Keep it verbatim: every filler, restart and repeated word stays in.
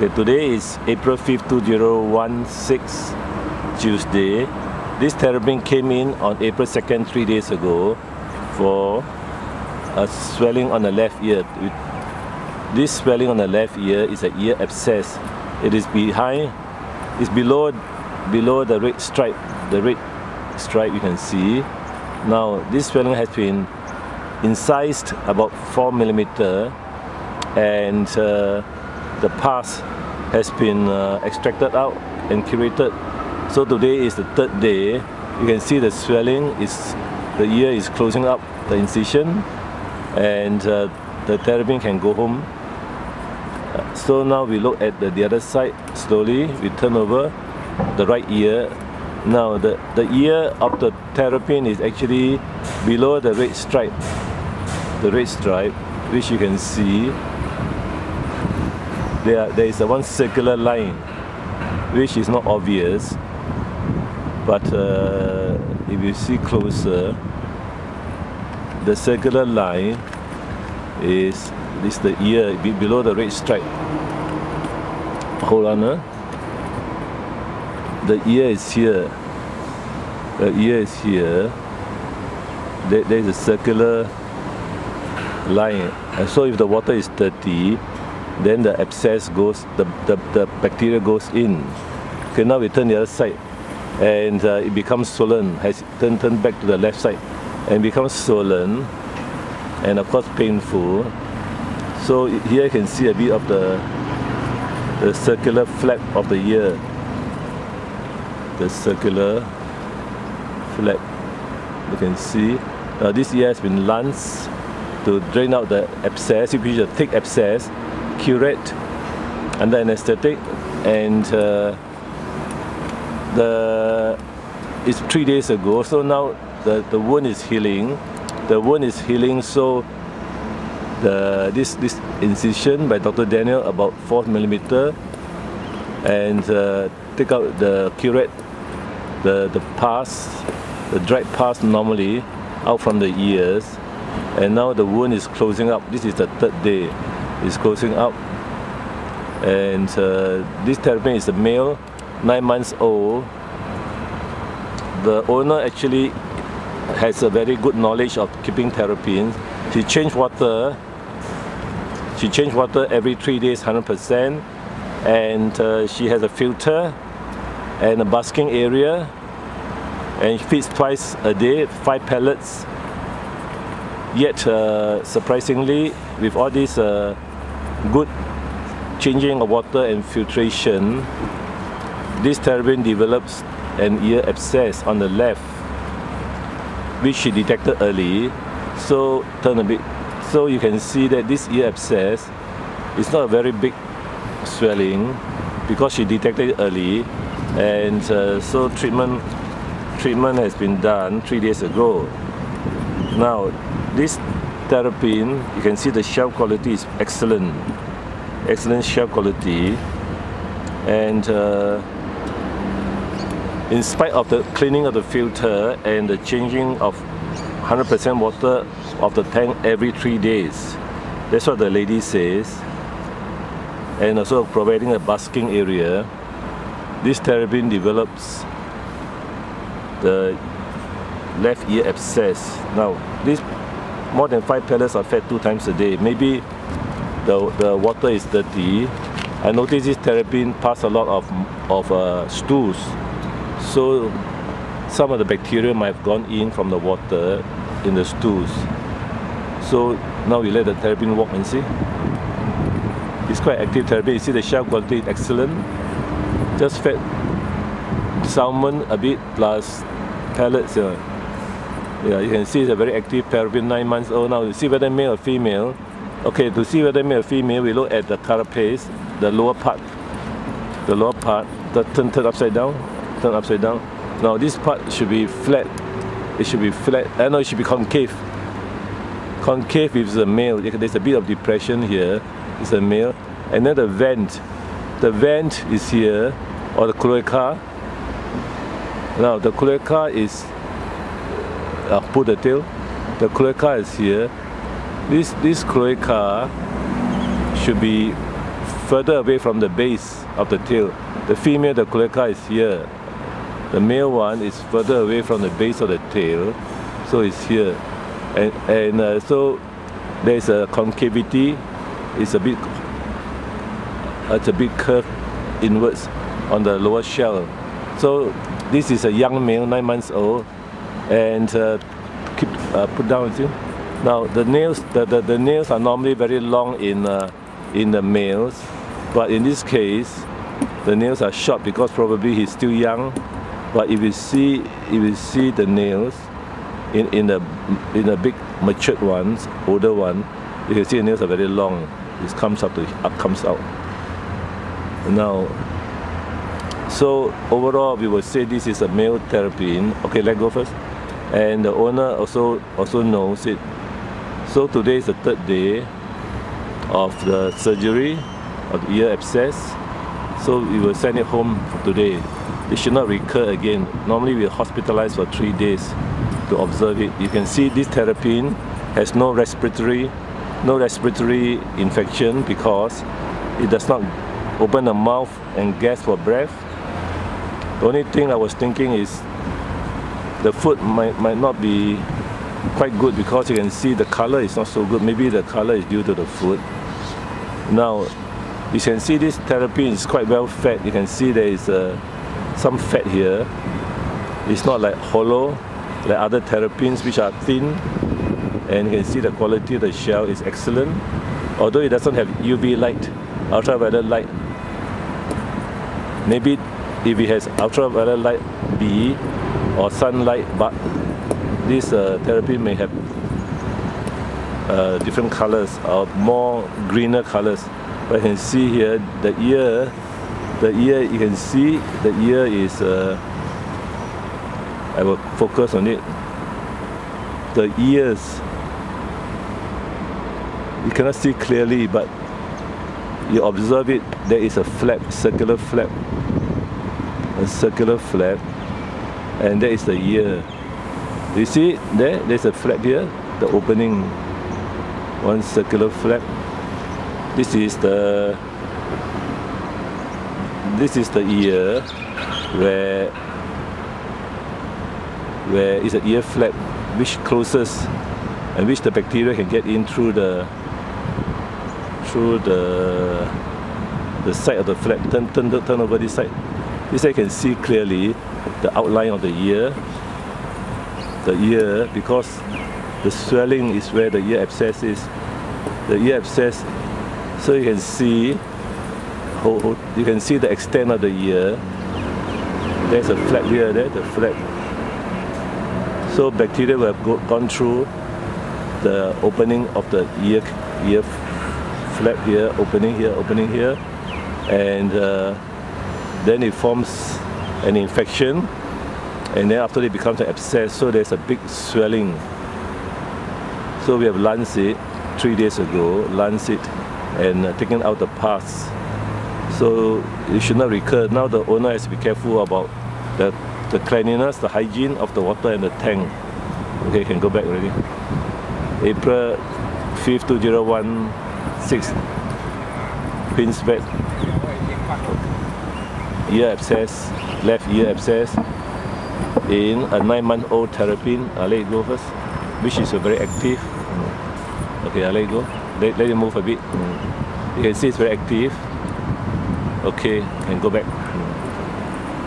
Okay, today is April fifth, two thousand sixteen, Tuesday. This terrapin came in on April second, three days ago, for a swelling on the left ear. This swelling on the left ear is an ear abscess. It is behind, it's below, below the red stripe. The red stripe you can see. Now this swelling has been incised about four millimeter, and uh, the pus has been uh, extracted out and curated. So today is the third day. You can see the swelling is, the ear is closing up the incision, and uh, the terrapin can go home. Uh, so now we look at the, the other side slowly. We turn over the right ear. Now the, the ear of the terrapin is actually below the red stripe, the red stripe, which you can see. There, there is a one circular line, which is not obvious, but uh, if you see closer, the circular line is, is the ear below the red stripe. Hold on, huh? The ear is here. The ear is here. There, there is a circular line. And so if the water is dirty, then the abscess goes, the, the, the bacteria goes in. Okay, now we turn the other side, and uh, it becomes swollen, has turned, turned back to the left side, and becomes swollen, and of course painful. So here you can see a bit of the, the circular flap of the ear. The circular flap, you can see. Now this ear has been lanced to drain out the abscess, which is a thick abscess, curate under anesthetic, and uh, the it's three days ago. So now the the wound is healing. The wound is healing. So the this this incision by Doctor Daniel, about four millimeter, and uh, take out the curate, the the pus, the dried pus normally out from the ears, and now the wound is closing up. This is the third day. Is closing up, and uh, this terrapin is a male, nine months old. The owner actually has a very good knowledge of keeping terrapins. She changed water. She changed water every three days, one hundred percent, and uh, she has a filter and a basking area, and she feeds twice a day, five pellets. Yet, uh, surprisingly, with all these uh, good changing of water and filtration, this terrapin develops an ear abscess on the left, which she detected early. So turn a bit. So you can see that this ear abscess is not a very big swelling because she detected it early, and uh, so treatment treatment has been done three days ago. Now this terrapin, you can see the shell quality is excellent, excellent shell quality, and uh, in spite of the cleaning of the filter and the changing of one hundred percent water of the tank every three days, that's what the lady says, and also providing a basking area, this terrapin develops the left ear abscess. Now this more than five pellets are fed two times a day. Maybe the, the water is dirty. I noticed this terrapin passed a lot of, of uh, stools. So some of the bacteria might have gone in from the water in the stools. So now we let the terrapin walk and see. It's quite active terrapin. You see the shell quality is excellent. Just fed salmon a bit plus pellets. You know. Yeah, you can see it's a very active terrapin, nine months old now. To see whether male or female, okay, to see whether male or female, we look at the carapace, the lower part, the lower part, the turn, turn upside down, turn upside down. Now this part should be flat, it should be flat, I know it should be concave. Concave is a male, there's a bit of depression here, it's a male. And then the vent, the vent is here, or the cloaca. Now the cloaca is, I'll put the tail. The cloaca is here. This this cloaca should be further away from the base of the tail. The female, the cloaca, is here. The male one is further away from the base of the tail, so it's here. And, and uh, so there's a concavity. It's a bit, it's a bit curved inwards on the lower shell. So this is a young male, nine months old, and uh, keep uh, put down with you. Now the nails, the, the, the nails are normally very long in uh, in the males, but in this case, the nails are short because probably he's still young. But if you see, if you see the nails in in the in the big matured ones, older one, you can see the nails are very long. It comes up to up comes out. Now, so overall, we would say this is a male terrapin. Okay, let go first. And the owner also also knows it. So today is the third day of the surgery of the ear abscess. So we will send it home today. It should not recur again. Normally we hospitalize for three days to observe it. You can see this terrapin has no respiratory, no respiratory infection because it does not open the mouth and gasp for breath. The only thing I was thinking is the food might, might not be quite good because you can see the color is not so good. Maybe the color is due to the food. Now, you can see this terrapin is quite well fed. You can see there is uh, some fat here. It's not like hollow, like other terrapins which are thin. And you can see the quality of the shell is excellent. Although it doesn't have U V light, ultraviolet light. Maybe if it has ultraviolet light B or sunlight, but this uh, therapy may have uh, different colors or more greener colors. But you can see here the ear, the ear you can see the ear is. Uh, I will focus on it. The ears, you cannot see clearly, but you observe it. There is a flap, circular flap, a circular flap, and that is the ear. You see there? There's a flap here, the opening, one circular flap. This is the this is the ear where where is an ear flap which closes and which the bacteria can get in through the through the the side of the flap. Turn turn turn over this side. This side you can see clearly the outline of the ear. The ear, because the swelling is where the ear abscess is. The ear abscess, so you can see, you can see the extent of the ear. There's a flap here, there, the flap. So bacteria will have gone through the opening of the ear, ear flap here, opening here, opening here, and uh, then it forms an infection. And then after it becomes an abscess, so there's a big swelling. So we have lanced it three days ago, lanced it and uh, taken out the pus. So it should not recur. Now the owner has to be careful about the, the cleanliness, the hygiene of the water and the tank. Okay, you can go back already. April fifth, two thousand one, six Pinsbet. Ear abscess, left ear abscess. In a nine-month-old terrapin, I'll let it go first, which is very active. Okay, I'll let it go. Let, let it move a bit. You can see it's very active. Okay, and go back.